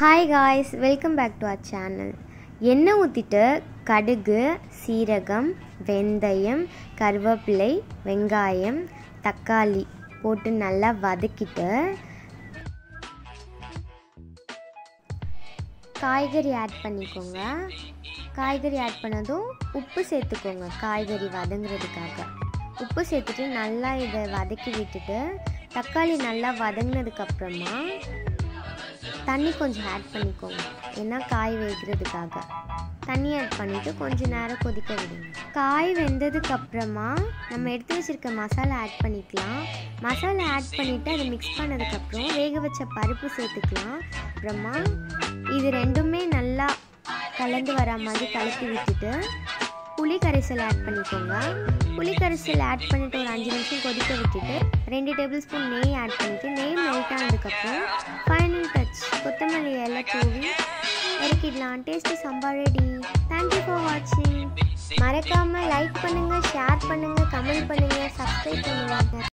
Hi guys, welcome back to our channel. எண்ணெய் ஊத்திட்டு கடுகு, சீரகம், வெந்தயம், கருவேப்பிலை, வெங்காயம், தக்காளி போட்டு நல்லா வதக்கிட்டு காய்கறி ஆட் பண்ணிக்கோங்க. காய்கறி ஆட் பண்ணதும் உப்பு சேர்த்துக்கோங்க. காய்கறி வதங்கிறதுக்காக உப்பு சேர்த்துட்டு நல்லா இதை வதக்கி விட்டுட்டு தக்காளி நல்லா வதங்கினதுக்கப்புறமா தண்ணி கொஞ்சம் ஆட் பண்ணிக்கோங்க. ஏன்னா காய் வேகிறதுக்காக தண்ணி ஆட் பண்ணிவிட்டு கொஞ்சம் நேரம் கொதிக்க விடுங்க. காய் வெந்ததுக்கப்புறமா நம்ம எடுத்து வச்சுருக்க மசாலா ஆட் பண்ணிக்கலாம். மசாலா ஆட் பண்ணிவிட்டு அதை மிக்ஸ் பண்ணதுக்கப்புறம் வேக வச்ச பருப்பு சேர்த்துக்கலாம். அப்புறமா இது ரெண்டுமே நல்லா கலந்து வர மாதிரி கலக்கி விட்டுட்டு புளி கரைசல் ஆட் பண்ணிக்கோங்க. புளி கரைசல் ஆட் பண்ணிவிட்டு ஒரு 5 நிமிஷம் கொதிக்க விட்டுட்டு 2 டேபிள் ஸ்பூன் நெய் ஆட் பண்ணிவிட்டு நெய் மெல்ட் ஆனதுக்கப்புறம் ஃபைனல் டச் கொத்தமல்லி எல்லாம் தூவி இறக்கிடலாம். Taste sambar ready. Thank you for வாட்சிங். மறக்காமல் லைக் பண்ணுங்கள், ஷேர் பண்ணுங்கள், கமெண்ட் பண்ணுங்கள், சப்ஸ்கிரைப் பண்ணுங்கள்.